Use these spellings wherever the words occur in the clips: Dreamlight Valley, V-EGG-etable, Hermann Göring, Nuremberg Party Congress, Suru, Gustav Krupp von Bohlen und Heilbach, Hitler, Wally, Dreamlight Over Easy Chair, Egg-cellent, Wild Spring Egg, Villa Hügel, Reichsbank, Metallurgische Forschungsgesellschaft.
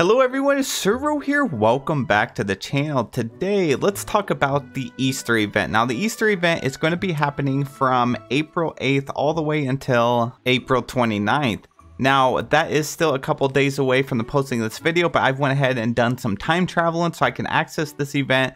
Hello everyone, Suru here, welcome back to the channel. Today, let's talk about the Easter event. Now the Easter event is going to be happening from April 8th all the way until April 29th. Now that is still a couple days away from the posting of this video, but I've went ahead and done some time traveling so I can access this event,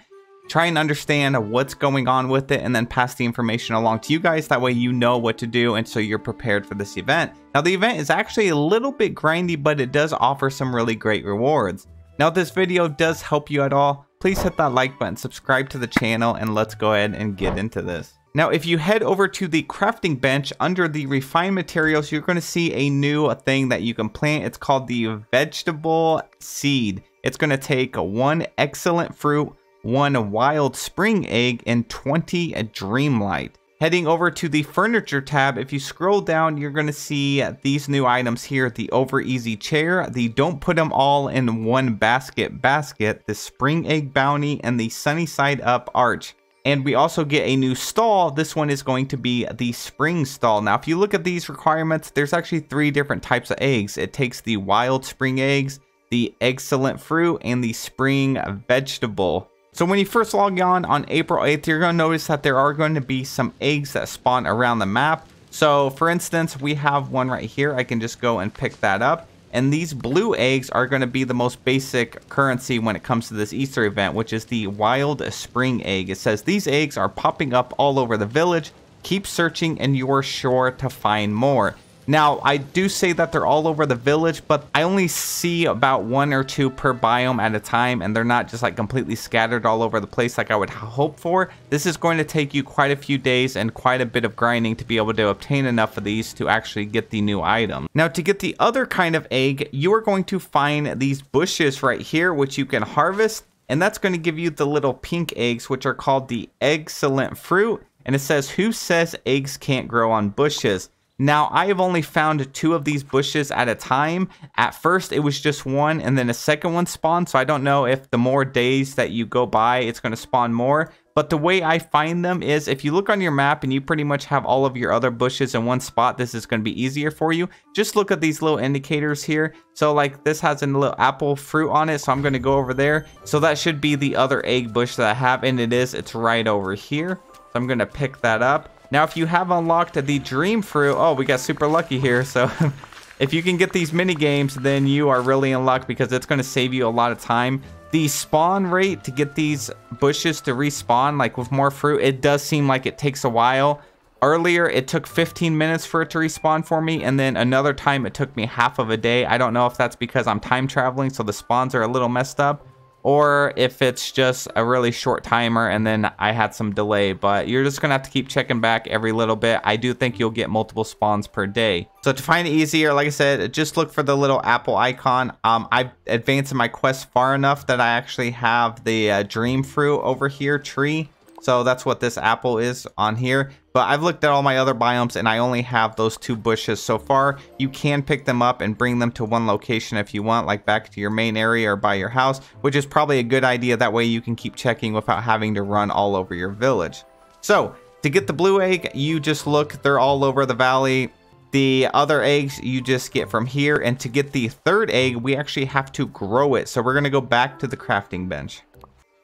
try and understand what's going on with it, and then pass the information along to you guys. That way you know what to do and so you're prepared for this event. Now the event is actually a little bit grindy, but it does offer some really great rewards. Now if this video does help you at all, please hit that like button, subscribe to the channel, and let's go ahead and get into this. Now if you head over to the crafting bench under the refined materials, you're going to see a new thing that you can plant. It's called the vegetable seed. It's going to take one egg-cellent fruit, one wild spring egg, and 20 dreamlight. Heading over to the furniture tab, if you scroll down, you're going to see these new items here: the over easy chair, the don't put them all in one basket, the spring egg bounty, and the sunny side up arch. And we also get a new stall. This one is going to be the spring stall. Now if you look at these requirements, there's actually three different types of eggs. It takes the wild spring eggs, the egg-cellent fruit, and the spring vegetable. So when you first log on April 8th, you're going to notice that there are going to be some eggs that spawn around the map. So for instance, we have one right here. I can just go and pick that up. And these blue eggs are going to be the most basic currency when it comes to this Easter event, which is the wild spring egg. It says these eggs are popping up all over the village. Keep searching and you're sure to find more. Now, I do say that they're all over the village, but I only see about one or two per biome at a time, and they're not just like completely scattered all over the place like I would hope for. This is going to take you quite a few days and quite a bit of grinding to be able to obtain enough of these to actually get the new item. Now, to get the other kind of egg, you are going to find these bushes right here, which you can harvest, and that's going to give you the little pink eggs, which are called the egg-cellent fruit, and it says, "Who says eggs can't grow on bushes?" Now, I have only found two of these bushes at a time. At first, it was just one, and then a second one spawned, so I don't know if the more days that you go by, it's going to spawn more. But the way I find them is if you look on your map and you pretty much have all of your other bushes in one spot, this is going to be easier for you. Just look at these little indicators here. So like this has a little apple fruit on it, so I'm going to go over there. So that should be the other egg bush that I have, and it is. It's right over here. So I'm going to pick that up. Now, if you have unlocked the dream fruit, oh, we got super lucky here. So if you can get these mini games, then you are really in luck because it's going to save you a lot of time. The spawn rate to get these bushes to respawn, like with more fruit, it does seem like it takes a while. Earlier, it took 15 minutes for it to respawn for me. And then another time, it took me half of a day. I don't know if that's because I'm time traveling, so the spawns are a little messed up, or if it's just a really short timer and then I had some delay, but you're just gonna have to keep checking back every little bit. I do think you'll get multiple spawns per day. So to find it easier, like I said, just look for the little apple icon. I've advanced in my quest far enough that I actually have the dream fruit over here tree. So that's what this apple is on here. But I've looked at all my other biomes and I only have those two bushes so far. You can pick them up and bring them to one location if you want, like back to your main area or by your house, which is probably a good idea. That way you can keep checking without having to run all over your village. So to get the blue egg, you just look, they're all over the valley. The other eggs you just get from here. And to get the third egg, we actually have to grow it. So we're gonna go back to the crafting bench.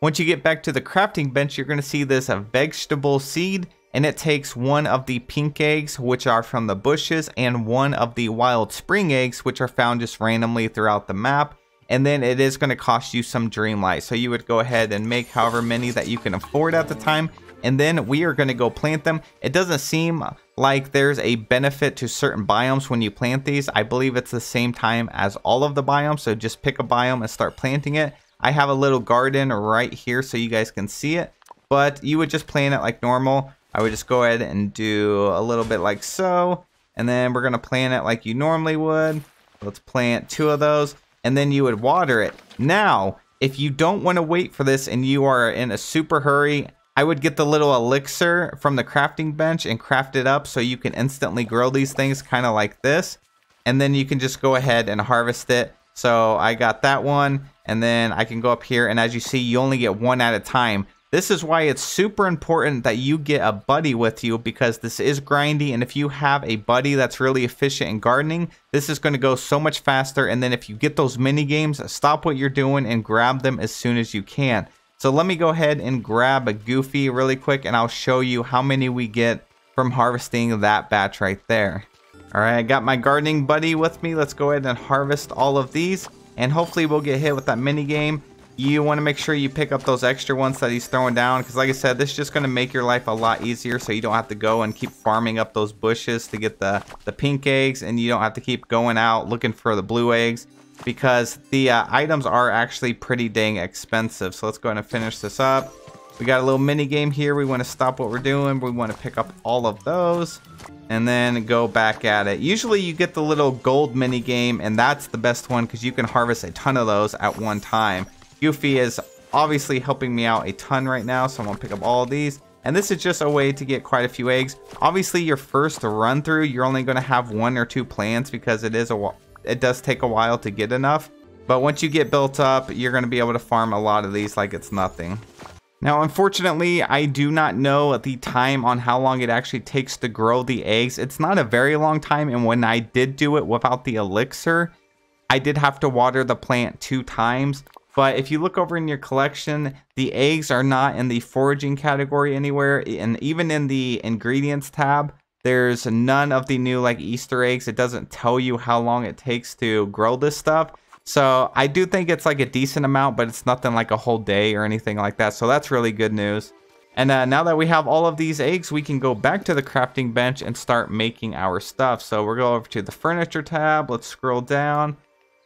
Once you get back to the crafting bench, you're going to see this vegetable seed, and it takes one of the pink eggs, which are from the bushes, and one of the wild spring eggs, which are found just randomly throughout the map. And then it is going to cost you some dreamlight. So you would go ahead and make however many that you can afford at the time. And then we are going to go plant them. It doesn't seem like there's a benefit to certain biomes when you plant these. I believe it's the same time as all of the biomes. So just pick a biome and start planting it. I have a little garden right here so you guys can see it, but you would just plant it like normal. I would just go ahead and do a little bit like so, and then we're going to plant it like you normally would. Let's plant two of those, and then you would water it. Now, if you don't want to wait for this and you are in a super hurry, I would get the little elixir from the crafting bench and craft it up so you can instantly grow these things kind of like this, and then you can just go ahead and harvest it. So I got that one, and then I can go up here, and as you see, you only get one at a time. This is why it's super important that you get a buddy with you, because this is grindy, and if you have a buddy that's really efficient in gardening, this is going to go so much faster. And then if you get those mini games, stop what you're doing and grab them as soon as you can. So let me go ahead and grab a Goofy really quick, and I'll show you how many we get from harvesting that batch right there. All right, I got my gardening buddy with me. Let's go ahead and harvest all of these, and hopefully we'll get hit with that mini game. You want to make sure you pick up those extra ones that he's throwing down, because like I said, this is just going to make your life a lot easier, so you don't have to go and keep farming up those bushes to get the pink eggs, and you don't have to keep going out looking for the blue eggs, because the items are actually pretty dang expensive. So let's go ahead and finish this up. We got a little mini game here. We want to stop what we're doing. We want to pick up all of those and then go back at it. Usually you get the little gold mini game, and that's the best one because you can harvest a ton of those at one time. Goofy is obviously helping me out a ton right now, so I'm gonna pick up all of these. And this is just a way to get quite a few eggs. Obviously, your first run through, you're only gonna have 1 or 2 plants because it does take a while to get enough. But once you get built up, you're gonna be able to farm a lot of these like it's nothing. Now, unfortunately, I do not know the time on how long it actually takes to grow the eggs. It's not a very long time, and when I did do it without the elixir, I did have to water the plant 2 times. But if you look over in your collection, the eggs are not in the foraging category anywhere. And even in the ingredients tab, there's none of the new like Easter eggs. It doesn't tell you how long it takes to grow this stuff. So I do think it's like a decent amount, but it's nothing like a whole day or anything like that. So that's really good news. And now that we have all of these eggs, we can go back to the crafting bench and start making our stuff. So we'll go over to the furniture tab. Let's scroll down.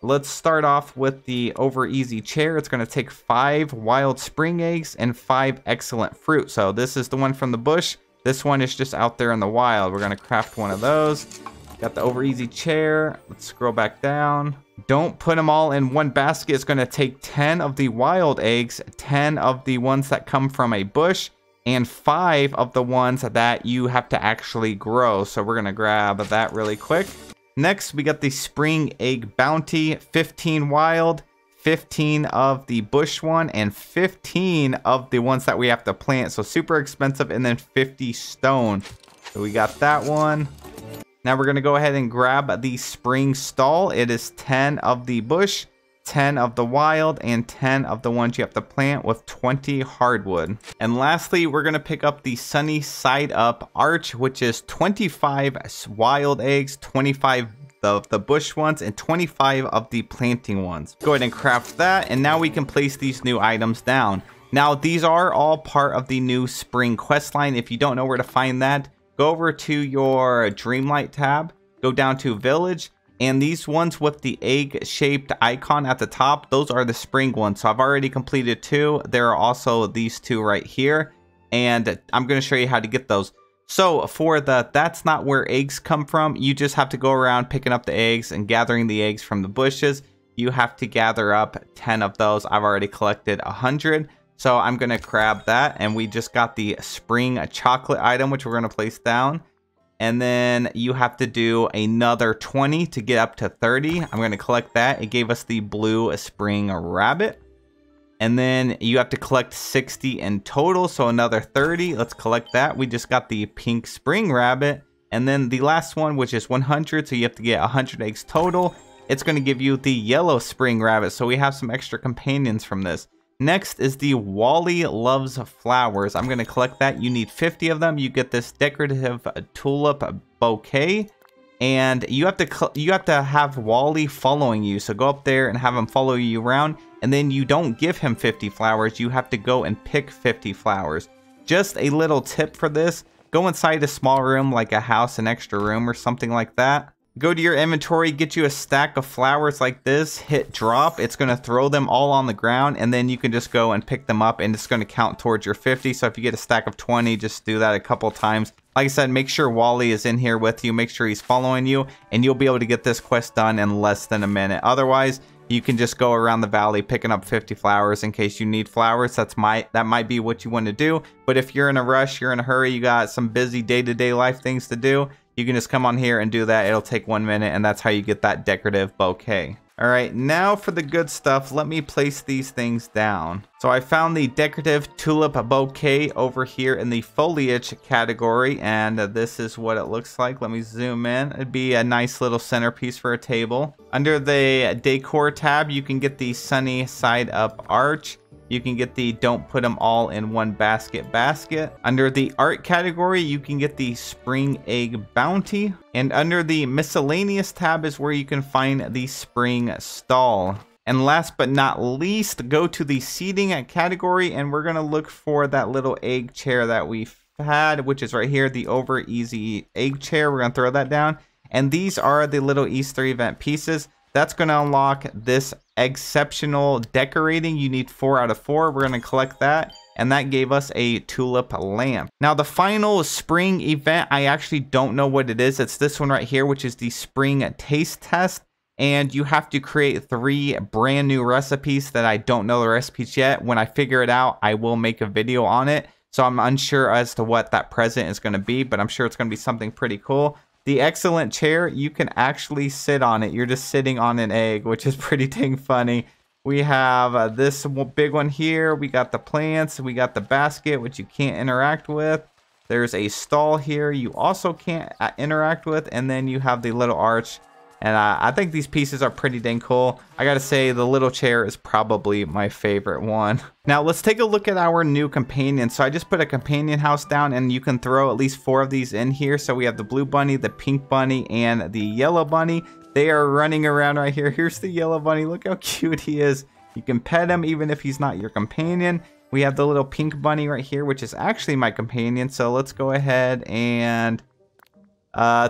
Let's start off with the over easy chair. It's going to take 5 wild spring eggs and 5 egg-cellent fruit. So this is the one from the bush. This one is just out there in the wild. We're going to craft one of those. Got the over easy chair. Let's scroll back down. Don't put them all in one basket. It's going to take 10 of the wild eggs, 10 of the ones that come from a bush, and 5 of the ones that you have to actually grow. So we're going to grab that really quick. Next, we got the spring egg bounty, 15 wild, 15 of the bush one, and 15 of the ones that we have to plant. So super expensive, and then 50 stone. So we got that one. Now we're going to go ahead and grab the spring stall. It is 10 of the bush, 10 of the wild, and 10 of the ones you have to plant with 20 hardwood. And lastly, we're going to pick up the sunny side up arch, which is 25 wild eggs, 25 of the bush ones, and 25 of the planting ones. Go ahead and craft that, and now we can place these new items down. Now these are all part of the new spring quest line. If you don't know where to find that, go over to your Dreamlight tab, go down to village, and these ones with the egg-shaped icon at the top, those are the spring ones. So I've already completed 2. There are also these 2 right here, and I'm going to show you how to get those. So for the that's not where eggs come from, you just have to go around picking up the eggs and gathering the eggs from the bushes. You have to gather up 10 of those. I've already collected 100. So I'm going to grab that, and we just got the spring chocolate item, which we're going to place down. And then you have to do another 20 to get up to 30. I'm going to collect that. It gave us the blue spring rabbit. And then you have to collect 60 in total. So another 30. Let's collect that. We just got the pink spring rabbit. And then the last one, which is 100. So you have to get 100 eggs total. It's going to give you the yellow spring rabbit. So we have some extra companions from this. Next is the Wally Loves Flowers. I'm going to collect that. You need 50 of them. You get this decorative tulip bouquet, and you have to have Wally following you. So go up there and have him follow you around, and then you don't give him 50 flowers. You have to go and pick 50 flowers. Just a little tip for this. Go inside a small room, like a house, an extra room or something like that. Go to your inventory, get you a stack of flowers like this, hit drop. It's going to throw them all on the ground, and then you can just go and pick them up, and it's going to count towards your 50. So if you get a stack of 20, just do that a couple times. Like I said, make sure Wally is in here with you. Make sure he's following you, and you'll be able to get this quest done in less than a minute. Otherwise, you can just go around the valley picking up 50 flowers in case you need flowers. That might be what you want to do. But if you're in a rush, you're in a hurry, you got some busy day-to-day life things to do, you can just come on here and do that. It'll take 1 minute, and that's how you get that decorative bouquet. All right, now for the good stuff, let me place these things down. So I found the decorative tulip bouquet over here in the foliage category, and this is what it looks like. Let me zoom in. It'd be a nice little centerpiece for a table. Under the decor tab, you can get the sunny side up arch. You can get the don't put them all in one basket basket. Under the art category, you can get the spring egg bounty. And under the miscellaneous tab is where you can find the spring stall. And last but not least, go to the seating category, and we're gonna look for that little egg chair that we had, which is right here, the over easy egg chair. We're gonna throw that down. And these are the little Easter event pieces. That's going to unlock this exceptional decorating. You need 4 out of 4. We're going to collect that. And that gave us a tulip lamp. Now the final spring event, I actually don't know what it is. It's this one right here, which is the spring taste test. And you have to create 3 brand new recipes that I don't know the recipes yet. When I figure it out, I will make a video on it. So I'm unsure as to what that present is going to be, but I'm sure it's going to be something pretty cool. The Egg-cellent chair, you can actually sit on it. You're just sitting on an egg, which is pretty dang funny. We have this big one here. We got the plants. We got the basket, which you can't interact with. There's a stall here you also can't interact with. And then you have the little arch. And I think these pieces are pretty dang cool. I gotta say, the little chair is probably my favorite one. Now let's take a look at our new companion. So I just put a companion house down, and you can throw at least 4 of these in here. So we have the blue bunny, the pink bunny, and the yellow bunny. They are running around right here. Here's the yellow bunny. Look how cute he is. You can pet him even if he's not your companion. We have the little pink bunny right here, which is actually my companion. So let's go ahead and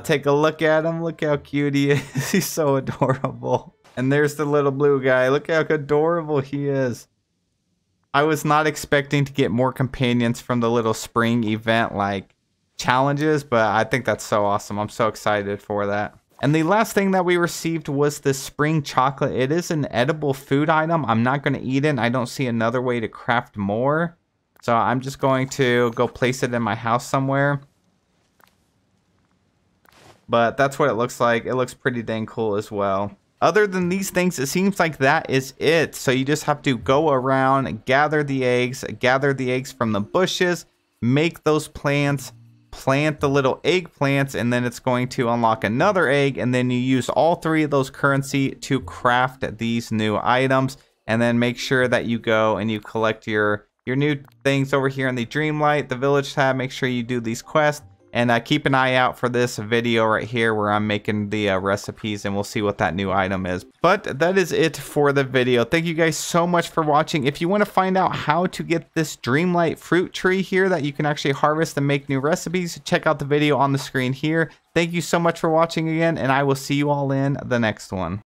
take a look at him. Look how cute he is. He's so adorable. And there's the little blue guy. Look how adorable he is. I was not expecting to get more companions from the little spring event like challenges, but I think that's so awesome. I'm so excited for that. And the last thing that we received was this spring chocolate. It is an edible food item. I'm not going to eat it. I don't see another way to craft more. So I'm just going to go place it in my house somewhere. But that's what it looks like. It looks pretty dang cool as well. Other than these things, it seems like that is it. So you just have to go around, gather the eggs from the bushes, make those plants, plant the little eggplants, and then it's going to unlock another egg. And then you use all 3 of those currency to craft these new items. And then make sure that you go and you collect your new things over here in the Dreamlight, the Village tab. Make sure you do these quests. And keep an eye out for this video right here where I'm making the recipes, and we'll see what that new item is. But that is it for the video. Thank you guys so much for watching. If you want to find out how to get this Dreamlight fruit tree here that you can actually harvest and make new recipes, check out the video on the screen here. Thank you so much for watching again, and I will see you all in the next one.